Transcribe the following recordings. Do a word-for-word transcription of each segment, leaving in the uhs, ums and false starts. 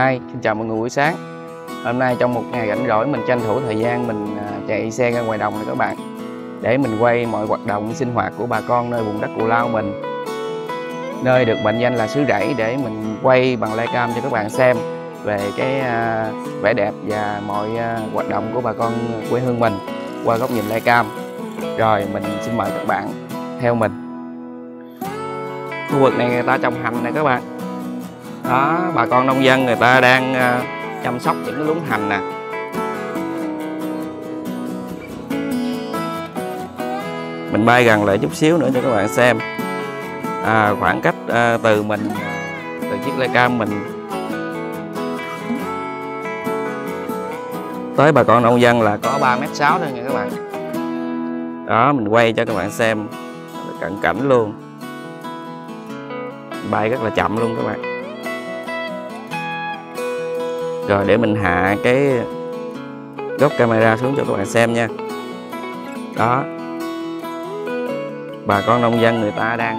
hai. Xin chào mọi người, buổi sáng hôm nay trong một ngày rảnh rỗi mình tranh thủ thời gian mình chạy xe ra ngoài đồng này các bạn, để mình quay mọi hoạt động sinh hoạt của bà con nơi vùng đất Cù Lao mình, nơi được mệnh danh là xứ rẫy, để mình quay bằng Flycam cho các bạn xem về cái vẻ đẹp và mọi hoạt động của bà con quê hương mình qua góc nhìn Flycam. Rồi mình xin mời các bạn theo mình. Khu vực này người ta trồng hành nè các bạn. Đó, bà con nông dân người ta đang chăm sóc những cái luống hành nè. Mình bay gần lại chút xíu nữa cho các bạn xem à, khoảng cách à, từ mình từ chiếc Flycam mình tới bà con nông dân là có ba mét sáu thôi nha các bạn. Đó, mình quay cho các bạn xem cận cảnh luôn. Mình bay rất là chậm luôn các bạn. Rồi để mình hạ cái góc camera xuống cho các bạn xem nha. Đó, bà con nông dân người ta đang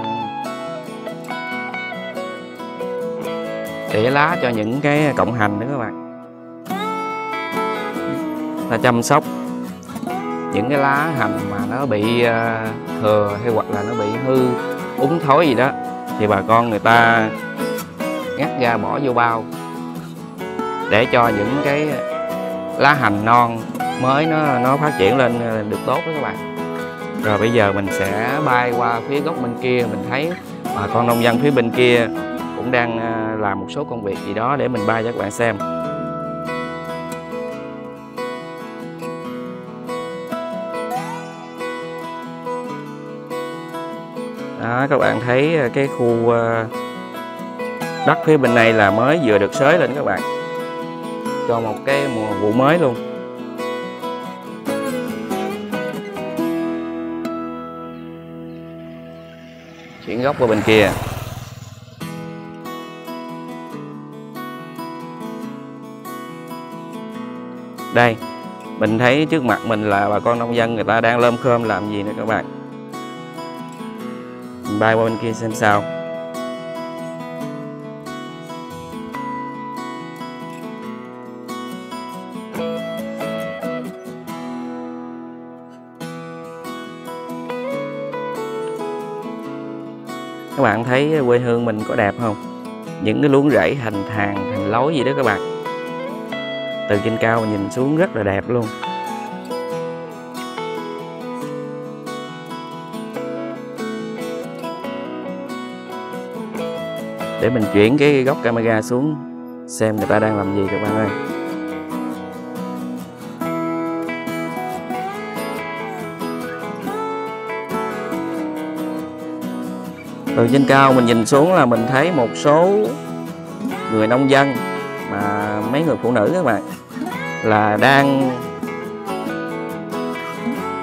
tỉa lá cho những cái cọng hành nữa các bạn. Ta chăm sóc những cái lá hành mà nó bị thừa hay hoặc là nó bị hư, úng thối gì đó thì bà con người ta ngắt ra bỏ vô bao để cho những cái lá hành non mới nó nó phát triển lên được tốt đó các bạn. Rồi bây giờ mình sẽ bay qua phía góc bên kia, mình thấy bà con nông dân phía bên kia cũng đang làm một số công việc gì đó, để mình bay cho các bạn xem. Đó, các bạn thấy cái khu đất phía bên này là mới vừa được xới lên các bạn, cho một cái mùa vụ mới luôn. Chuyển góc qua bên kia. Đây, mình thấy trước mặt mình là bà con nông dân người ta đang lơm khơm làm gì nữa các bạn. Mình bay qua bên kia xem sao. Các bạn thấy quê hương mình có đẹp không? Những cái luống rẫy hành thàng, hành lối gì đó các bạn. Từ trên cao mình nhìn xuống rất là đẹp luôn. Để mình chuyển cái góc camera xuống xem người ta đang làm gì các bạn ơi. Từ trên cao mình nhìn xuống là mình thấy một số người nông dân mà mấy người phụ nữ các bạn là đang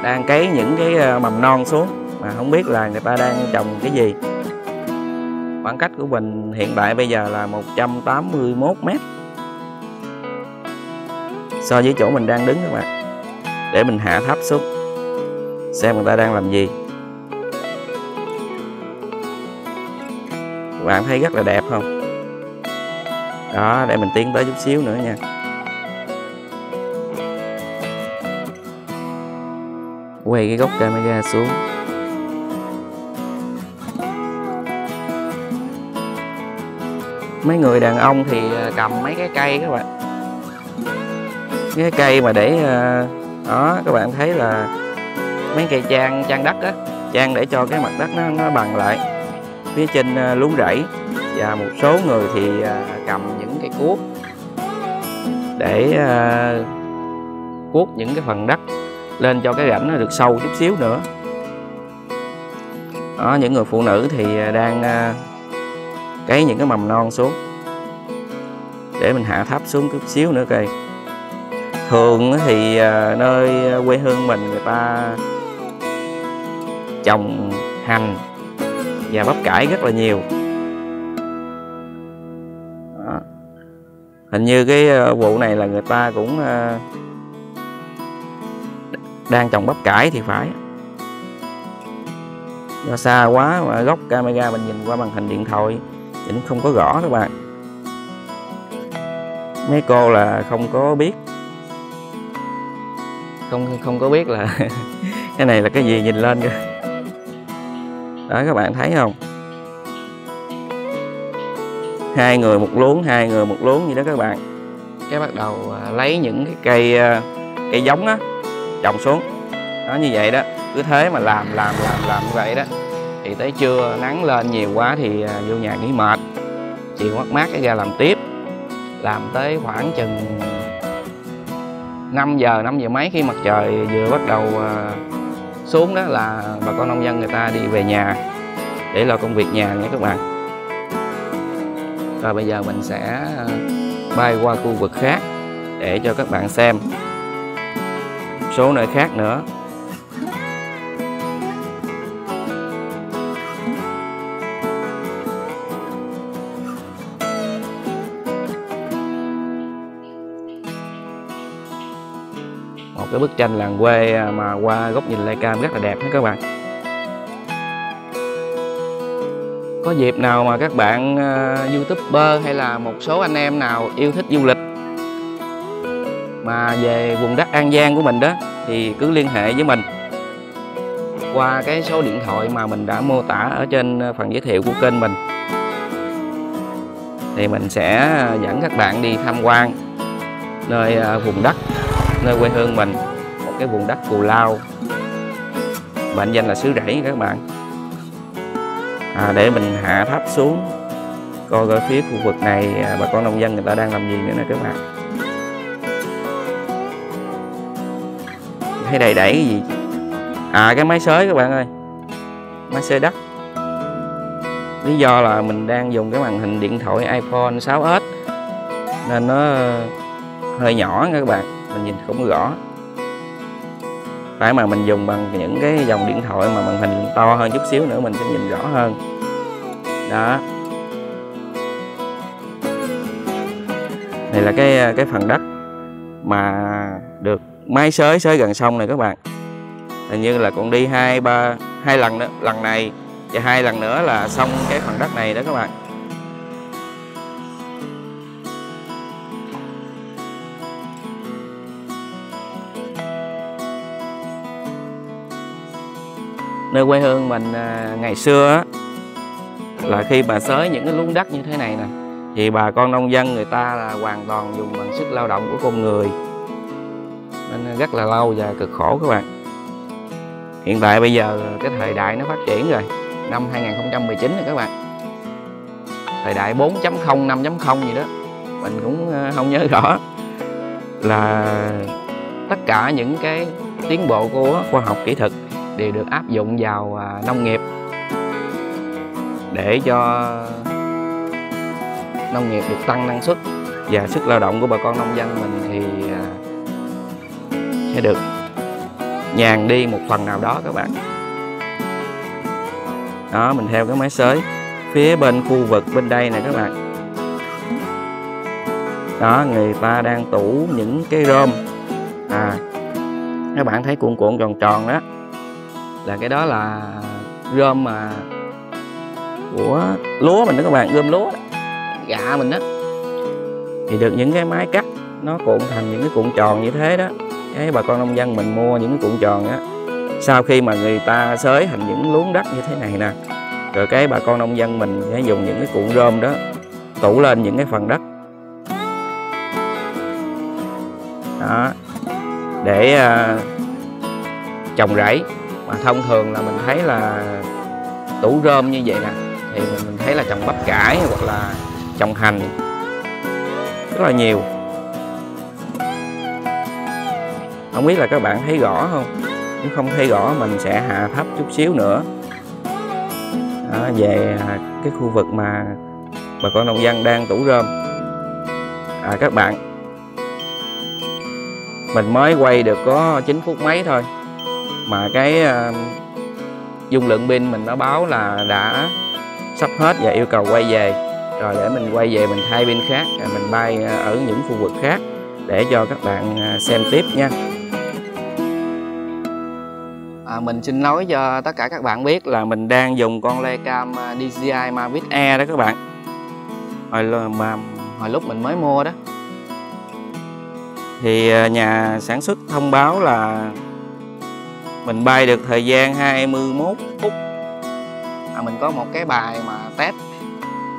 đang cấy những cái mầm non xuống, mà không biết là người ta đang trồng cái gì. Khoảng cách của mình hiện tại bây giờ là một trăm tám mươi mốt mét so với chỗ mình đang đứng các bạn. Để mình hạ thấp xuống xem người ta đang làm gì. Các bạn thấy rất là đẹp không? Đó, để mình tiến tới chút xíu nữa nha. Quay cái góc camera xuống. Mấy người đàn ông thì cầm mấy cái cây các bạn. Cái cây mà để đó, các bạn thấy là mấy cây trang trang đất á, trang để cho cái mặt đất nó nó bằng lại phía trên luống rẫy, và một số người thì cầm những cái cuốc để cuốc những cái phần đất lên cho cái rãnh nó được sâu chút xíu nữa. Đó, những người phụ nữ thì đang cấy những cái mầm non xuống. Để mình hạ thấp xuống chút xíu nữa coi. Thường thì nơi quê hương mình người ta trồng hành và bắp cải rất là nhiều. Đó, hình như cái vụ này là người ta cũng đang trồng bắp cải thì phải. Do xa quá mà góc camera mình nhìn qua màn hình điện thoại thì cũng không có rõ các bạn. mấy cô là không có biết, không không có biết là cái này là cái gì, nhìn lên kìa. Đó các bạn thấy không, hai người một luống, hai người một luống gì đó các bạn. Cái bắt đầu lấy những cái cây cây giống á, trồng xuống đó như vậy đó, cứ thế mà làm làm làm làm như vậy đó, thì tới trưa nắng lên nhiều quá thì vô nhà nghỉ mệt, chị mát mát cái ra làm tiếp, làm tới khoảng chừng năm giờ, năm giờ mấy khi mặt trời vừa bắt đầu xuống đó là bà con nông dân người ta đi về nhà để lo công việc nhà nha các bạn. Rồi bây giờ mình sẽ bay qua khu vực khác để cho các bạn xem một số nơi khác nữa. Một cái bức tranh làng quê mà qua góc nhìn Flycam rất là đẹp nha các bạn. Có dịp nào mà các bạn uh, youtuber hay là một số anh em nào yêu thích du lịch mà về vùng đất An Giang của mình đó thì cứ liên hệ với mình qua cái số điện thoại mà mình đã mô tả ở trên phần giới thiệu của kênh mình, thì mình sẽ dẫn các bạn đi tham quan nơi uh, vùng đất, nơi quê hương mình, một cái vùng đất Cù Lao mệnh danh là xứ rẫy các bạn. À, để mình hạ thấp xuống coi coi phía khu vực này bà con nông dân người ta đang làm gì nữa nè các bạn. Thấy đầy đẩy cái gì? À, cái máy xới các bạn ơi, máy xới đất. Lý do là mình đang dùng cái màn hình điện thoại iPhone sáu S nên nó hơi nhỏ các bạn, mình nhìn không rõ. Phải mà mình dùng bằng những cái dòng điện thoại mà màn hình to hơn chút xíu nữa mình sẽ nhìn rõ hơn. Đó. Này là cái cái phần đất mà được máy xới xới gần sông này các bạn. Hình như là còn đi hai ba hai lần nữa, lần này và hai lần nữa là xong cái phần đất này đó các bạn. Nơi quê hương mình ngày xưa á, là khi bà xới những cái luống đất như thế này nè thì bà con nông dân người ta là hoàn toàn dùng bằng sức lao động của con người, nên rất là lâu và cực khổ các bạn. Hiện tại bây giờ cái thời đại nó phát triển rồi, năm hai nghìn không trăm mười chín rồi các bạn, thời đại bốn chấm không, năm chấm không gì đó mình cũng không nhớ rõ, là tất cả những cái tiến bộ của khoa học kỹ thuật đều được áp dụng vào nông nghiệp để cho nông nghiệp được tăng năng suất và sức lao động của bà con nông dân mình thì sẽ được nhàn đi một phần nào đó các bạn. Đó, mình theo cái máy xới phía bên khu vực bên đây này các bạn. Đó, người ta đang tủ những cái rơm, à các bạn thấy cuộn cuộn tròn tròn đó là cái đó là rơm mà của lúa mình đó các bạn, rơm lúa gạ mình đó, thì được những cái máy cắt nó cuộn thành những cái cuộn tròn như thế đó. Cái bà con nông dân mình mua những cái cuộn tròn á, sau khi mà người ta xới thành những luống đất như thế này nè, rồi cái bà con nông dân mình sẽ dùng những cái cuộn rơm đó tủ lên những cái phần đất đó để uh, trồng rẫy. Mà thông thường là mình thấy là tủ rơm như vậy nè thì mình thấy là trồng bắp cải hoặc là trồng hành rất là nhiều. Không biết là các bạn thấy rõ không? Nếu không thấy rõ mình sẽ hạ thấp chút xíu nữa. Đó, về cái khu vực mà bà con nông dân đang tủ rơm. À các bạn, mình mới quay được có chín phút mấy thôi mà cái uh, dung lượng pin mình nó báo là đã sắp hết và yêu cầu quay về. Rồi để mình quay về mình thay pin khác, mình bay ở những khu vực khác để cho các bạn xem tiếp nha. À, mình xin nói cho tất cả các bạn biết là mình đang dùng con Flycam đê gi i Mavic Air đó các bạn. Hồi, mà, hồi lúc mình mới mua đó thì nhà sản xuất thông báo là mình bay được thời gian hai mươi mốt phút. À, mình có một cái bài mà test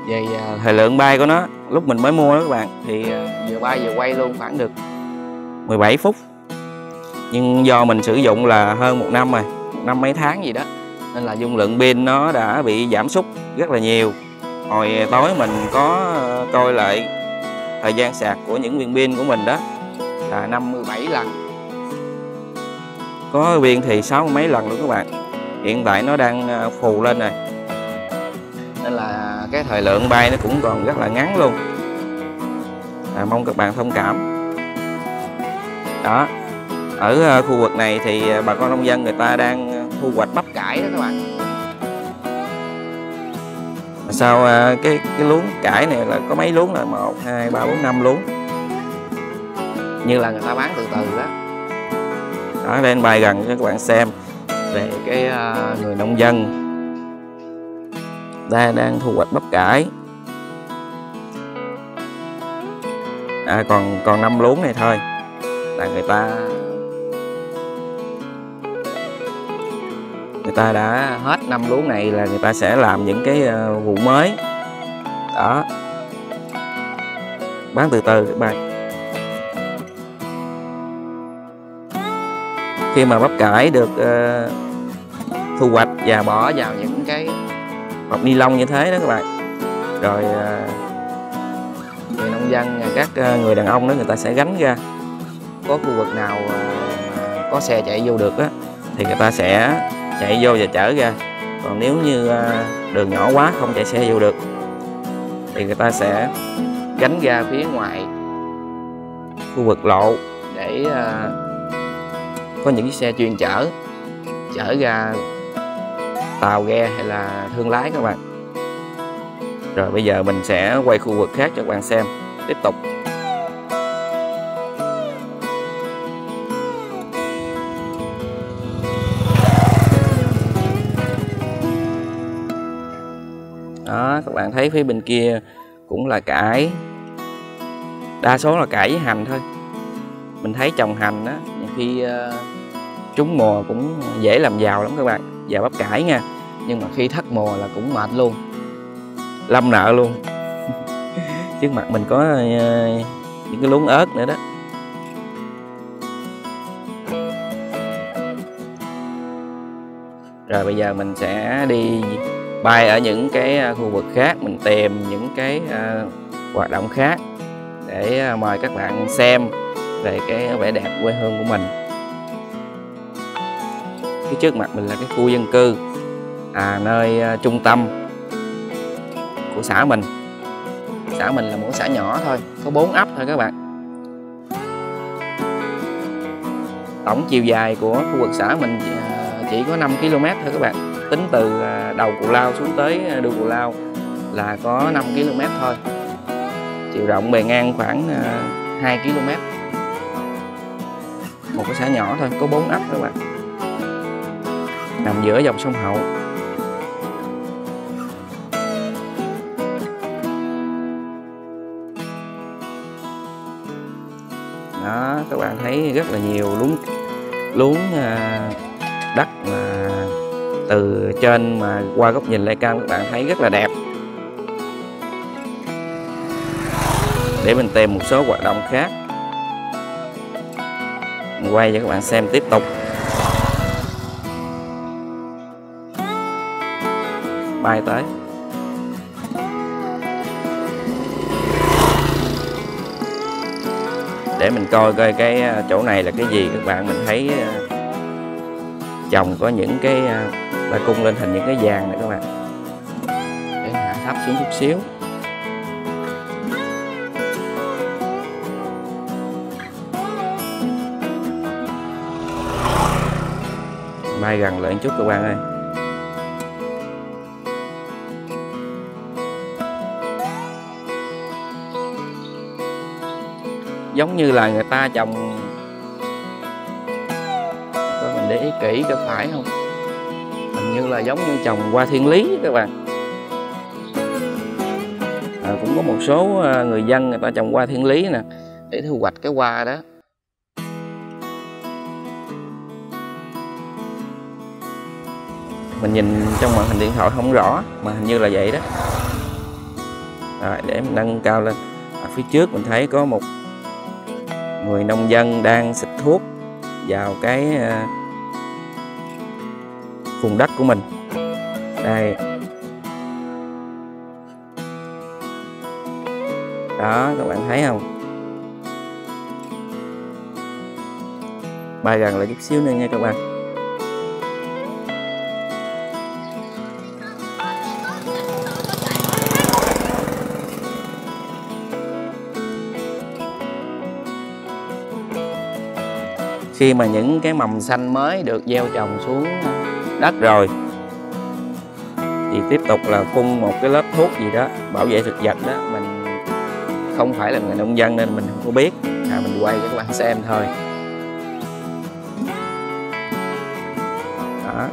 về thời lượng bay của nó lúc mình mới mua đó các bạn, thì vừa bay vừa quay luôn khoảng được mười bảy phút. Nhưng do mình sử dụng là hơn một năm rồi, một năm mấy tháng gì đó, nên là dung lượng pin nó đã bị giảm sút rất là nhiều. Hồi tối mình có coi lại thời gian sạc của những viên pin của mình đó là năm mươi bảy lần, có viên thì sáu mấy lần luôn các bạn. Hiện tại nó đang phù lên rồi, nên là cái thời lượng bay nó cũng còn rất là ngắn luôn. À, mong các bạn thông cảm. Đó, ở khu vực này thì bà con nông dân người ta đang thu hoạch bắp cải đó các bạn. Sau cái cái luống cải này là có mấy luống, là một hai ba bốn năm luống, như là người ta bán từ từ đó. Đó, lên bài gần cho các bạn xem về cái người nông dân ta đang thu hoạch bắp cải. À, còn còn năm luống này thôi là người ta người ta đã hết năm luống này, là người ta sẽ làm những cái vụ mới đó, bán từ từ các bạn. Khi mà bắp cải được uh, thu hoạch và bỏ vào những cái bọc ni lông như thế đó các bạn, rồi người nông dân, các người đàn ông đó người ta sẽ gánh ra. Có khu vực nào mà có xe chạy vô được đó, thì người ta sẽ chạy vô và chở ra. Còn nếu như đường nhỏ quá không chạy xe vô được thì người ta sẽ gánh ra phía ngoài khu vực lộ, để có những chiếc xe chuyên chở chở ra tàu ghe hay là thương lái các bạn. Rồi bây giờ mình sẽ quay khu vực khác cho các bạn xem tiếp tục. Đó, các bạn thấy phía bên kia cũng là cải, đa số là cải với hành thôi. Mình thấy trồng hành á, khi uh, trúng mùa cũng dễ làm giàu lắm các bạn, và bắp cải nha. Nhưng mà khi thất mùa là cũng mệt luôn, lâm nợ luôn. Trước mặt mình có uh, những cái luống ớt nữa đó. Rồi bây giờ mình sẽ đi bay ở những cái khu vực khác, mình tìm những cái uh, hoạt động khác để mời các bạn xem về cái vẻ đẹp quê hương của mình. Cái trước mặt mình là cái khu dân cư, à, nơi uh, trung tâm của xã mình. Xã mình là một xã nhỏ thôi, có bốn ấp thôi các bạn. Tổng chiều dài của khu vực xã mình uh, chỉ có năm ki lô mét thôi các bạn. Tính từ uh, đầu Cù Lao xuống tới uh, đuôi Cù Lao là có năm ki lô mét thôi. Chiều rộng bề ngang khoảng uh, hai ki lô mét. Một cái xã nhỏ thôi, có bốn ấp các bạn, nằm giữa dòng sông Hậu. Đó, các bạn thấy rất là nhiều luống luống đất mà từ trên mà qua góc nhìn Flycam các bạn thấy rất là đẹp. Để mình tìm một số hoạt động khác, mình quay cho các bạn xem tiếp tục. Bay tới. Để mình coi coi cái chỗ này là cái gì các bạn. Mình thấy trồng có những cái là cung lên thành những cái vàng này các bạn. Để hạ thấp xuống chút xíu. Bay gần lại một chút các bạn ơi. Giống như là người ta trồng, coi mình để ý kỹ có phải không, hình như là giống như trồng hoa thiên lý các bạn. À, cũng có một số người dân người ta trồng hoa thiên lý nè để thu hoạch cái hoa đó, mình nhìn trong màn hình điện thoại không rõ, mà hình như là vậy đó. Rồi, để mình nâng cao lên. Ở phía trước mình thấy có một người nông dân đang xịt thuốc vào cái vùng đất của mình. Đây. Đó, các bạn thấy không? Bay gần lại chút xíu nữa nha các bạn. Khi mà những cái mầm xanh mới được gieo trồng xuống đất rồi thì tiếp tục là phun một cái lớp thuốc gì đó bảo vệ thực vật đó. Mình không phải là người nông dân nên mình không có biết, à, mình quay cho các bạn xem thôi. Đó.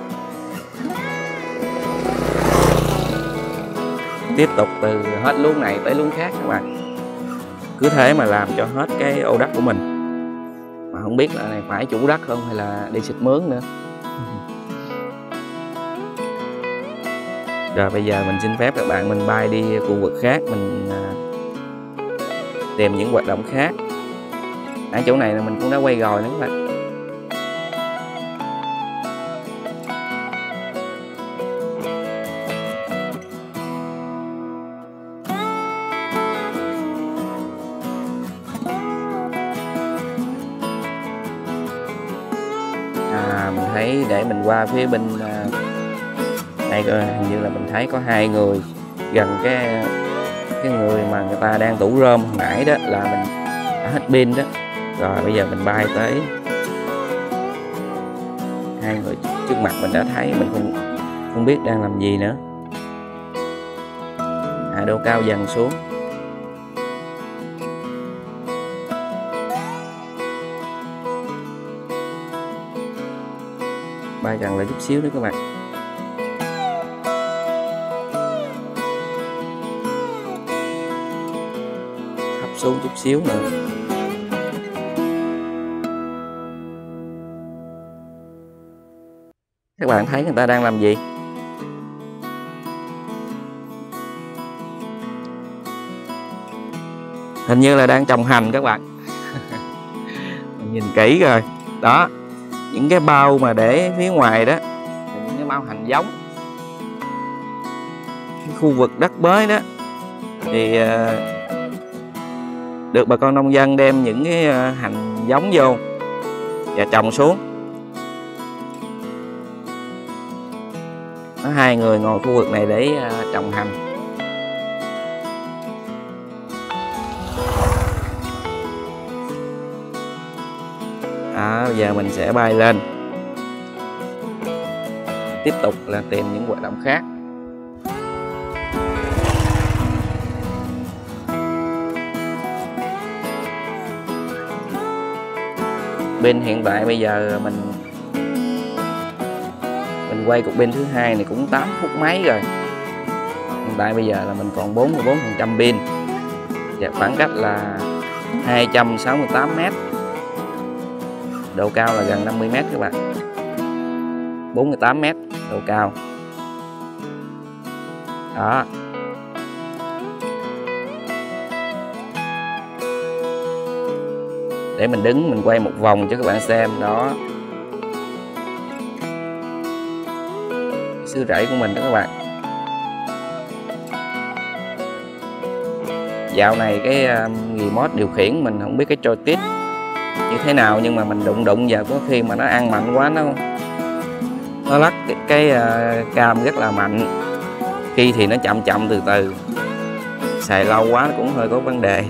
Tiếp tục từ hết luống này tới luống khác các bạn, cứ thế mà làm cho hết cái ô đất của mình. Không biết là này phải chủ đất không hay là đi xịt mướn nữa. Rồi bây giờ mình xin phép các bạn, mình bay đi khu vực khác, mình tìm những hoạt động khác. Ở chỗ này là mình cũng đã quay rồi nữa các bạn. Để mình qua phía bên này, hình như là mình thấy có hai người gần cái cái người mà người ta đang tủ rơm hồi nãy đó, là mình đã hết pin đó. Rồi bây giờ mình bay tới hai người trước mặt mình đã thấy, mình không không biết đang làm gì nữa. Hạ độ cao dần xuống. Bay gần lại chút xíu nữa các bạn. Thấp xuống chút xíu nữa. Các bạn thấy người ta đang làm gì? Hình như là đang trồng hành các bạn. Mình nhìn kỹ rồi. Đó. Những cái bao mà để phía ngoài đó là những cái bao hành giống. Cái khu vực đất bới đó thì được bà con nông dân đem những cái hành giống vô và trồng xuống. Có hai người ngồi khu vực này để trồng hành. À, bây giờ mình sẽ bay lên, tiếp tục là tìm những hoạt động khác. Bên hiện tại bây giờ mình mình quay cục pin thứ hai này cũng tám phút mấy rồi. Hiện tại bây giờ là mình còn bốn mươi bốn phần trăm pin và khoảng cách là hai trăm sáu mươi tám mét. Độ cao là gần năm mươi mét các bạn, bốn mươi tám mét độ cao. Đó. Để mình đứng mình quay một vòng cho các bạn xem đó. Xứ rẫy của mình đó các bạn. Dạo này cái remote điều khiển mình không biết cái joystick như thế nào, nhưng mà mình đụng đụng giờ có khi mà nó ăn mạnh quá, nó nó lắc cái, cái uh, cam rất là mạnh, khi thì nó chậm chậm từ từ, xài lâu quá nó cũng hơi có vấn đề.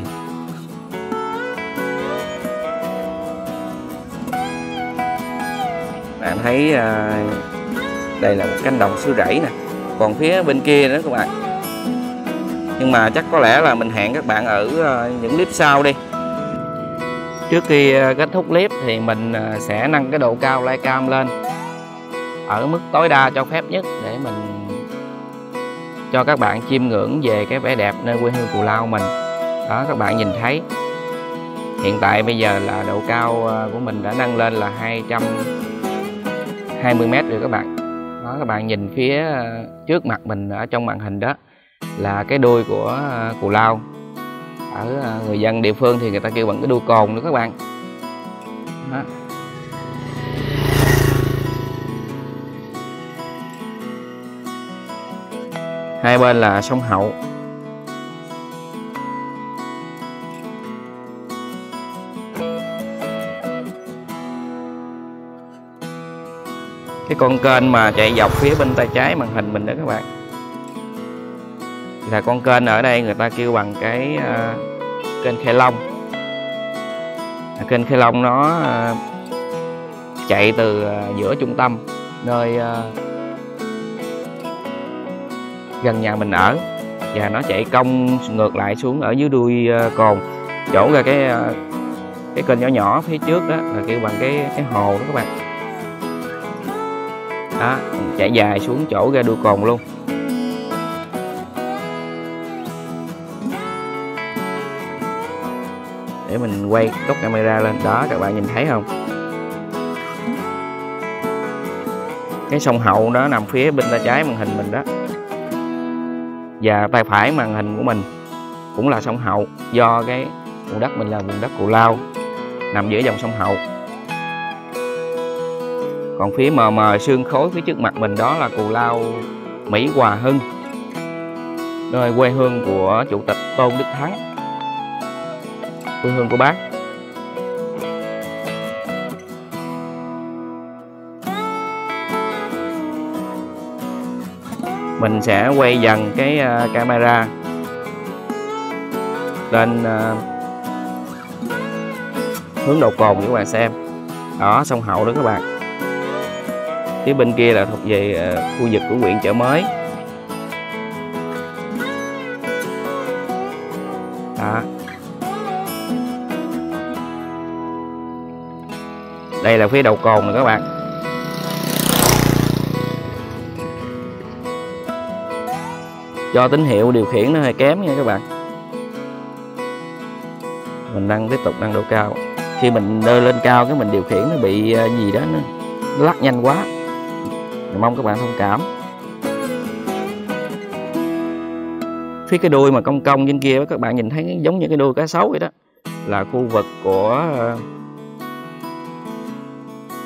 Bạn thấy uh, đây là một cánh đồng xứ rẫy nè, còn phía bên kia nữa các bạn. Nhưng mà chắc có lẽ là mình hẹn các bạn ở uh, những clip sau đi. Trước khi kết thúc clip thì mình sẽ nâng cái độ cao Flycam lên ở mức tối đa cho phép nhất để mình cho các bạn chiêm ngưỡng về cái vẻ đẹp nơi quê hương Cù Lao mình. Đó, các bạn nhìn thấy hiện tại bây giờ là độ cao của mình đã nâng lên là hai trăm hai mươi mét rồi các bạn. Đó, các bạn nhìn phía trước mặt mình ở trong màn hình đó là cái đuôi của cù lao. Ở người dân địa phương thì người ta kêu bằng cái đuôi cồn nữa các bạn. Đó. Hai bên là sông Hậu. Cái con kênh mà chạy dọc phía bên tay trái màn hình mình đó các bạn, là con kênh ở đây người ta kêu bằng cái uh, kênh Khai Long. Kênh Khai Long nó uh, chạy từ uh, giữa trung tâm nơi uh, gần nhà mình ở, và nó chạy cong ngược lại xuống ở dưới đuôi uh, cồn, chỗ ra cái uh, cái kênh nhỏ nhỏ phía trước đó là kêu bằng cái cái hồ đó các bạn. Đó, chạy dài xuống chỗ ra đuôi cồn luôn. Để mình quay góc camera lên, đó các bạn nhìn thấy không? Cái sông Hậu đó nằm phía bên tay trái màn hình mình đó. Và tay phải màn hình của mình cũng là sông Hậu, do cái vùng đất mình là vùng đất Cù Lao nằm giữa dòng sông Hậu. Còn phía mờ mờ sương khói phía trước mặt mình đó là Cù Lao Mỹ Hòa Hưng, nơi quê hương của Chủ tịch Tôn Đức Thắng, quê hương của bác. Mình sẽ quay dần cái camera lên hướng đầu cồn để các bạn xem. Đó, sông Hậu đó các bạn. Phía bên kia là thuộc về khu vực của huyện Chợ Mới. Đó. Đây là phía đầu cồn rồi các bạn. Do tín hiệu điều khiển nó hơi kém nha các bạn. Mình đang tiếp tục nâng độ cao. Khi mình đưa lên cao cái mình điều khiển nó bị gì đó, nó lắc nhanh quá. Mình mong các bạn thông cảm. Phía cái đuôi mà cong cong trên kia các bạn nhìn thấy giống như cái đuôi cá sấu vậy đó, là khu vực của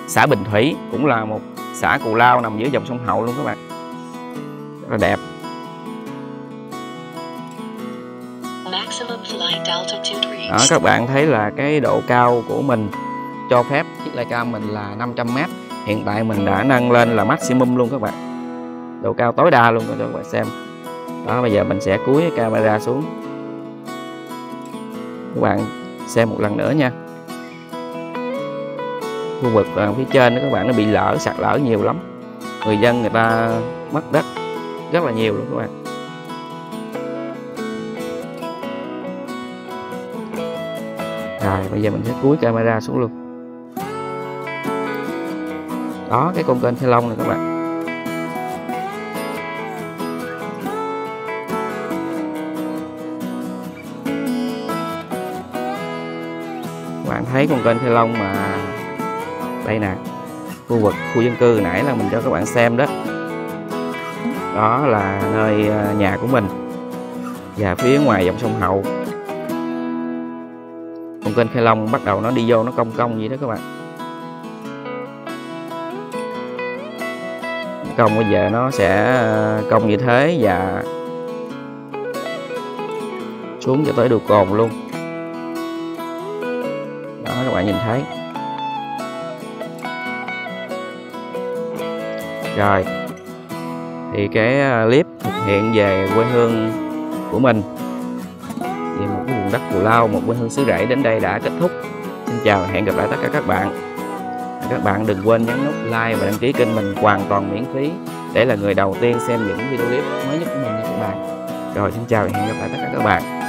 xã Bình Thủy, cũng là một xã Cù Lao nằm dưới dòng sông Hậu luôn các bạn. Rất là đẹp. Đó, các bạn thấy là cái độ cao của mình cho phép chiếc Flycam mình là năm trăm mét. Hiện tại mình đã nâng lên là maximum luôn các bạn. Độ cao tối đa luôn cho các bạn xem. Đó, bây giờ mình sẽ cúi cái camera xuống. Các bạn xem một lần nữa nha. Khu vực phía trên đó các bạn, nó bị lở, sạt lở nhiều lắm. Người dân người ta mất đất rất là nhiều luôn các bạn. Rồi, bây giờ mình sẽ cúi camera xuống luôn. Đó, cái con kênh Khai Long này các bạn. Các bạn thấy con kênh Khai Long mà đây nè, khu vực khu dân cư nãy là mình cho các bạn xem đó. Đó là nơi nhà của mình. Và phía ngoài dòng sông Hậu, con kênh Khai Long bắt đầu nó đi vô, nó cong cong vậy đó các bạn. Cong bây giờ nó sẽ cong như thế và xuống cho tới đuôi cồn luôn. Đó, các bạn nhìn thấy. Rồi, thì cái clip thực hiện về quê hương của mình, về một cái vùng đất Cù Lao, một quê hương xứ rễ đến đây đã kết thúc. Xin chào và hẹn gặp lại tất cả các bạn. Các bạn đừng quên nhấn nút like và đăng ký kênh mình hoàn toàn miễn phí để là người đầu tiên xem những video clip mới nhất của mình nha các bạn. Rồi, xin chào và hẹn gặp lại tất cả các bạn.